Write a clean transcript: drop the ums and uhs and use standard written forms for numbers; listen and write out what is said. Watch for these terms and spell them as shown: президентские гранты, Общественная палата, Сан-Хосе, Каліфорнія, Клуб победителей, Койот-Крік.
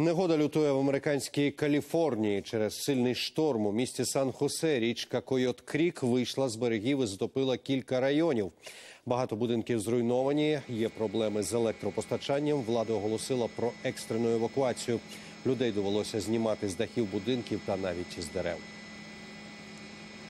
Негода лютує в американській Каліфорнії. Через сильний шторм у місті Сан-Хосе річка Койот-Крік вийшла з берегів і затопила кілька районів. Багато будинків зруйновані, є проблеми з електропостачанням. Влада оголосила про екстрену евакуацію. Людей довелося знімати з дахів будинків та навіть з дерев.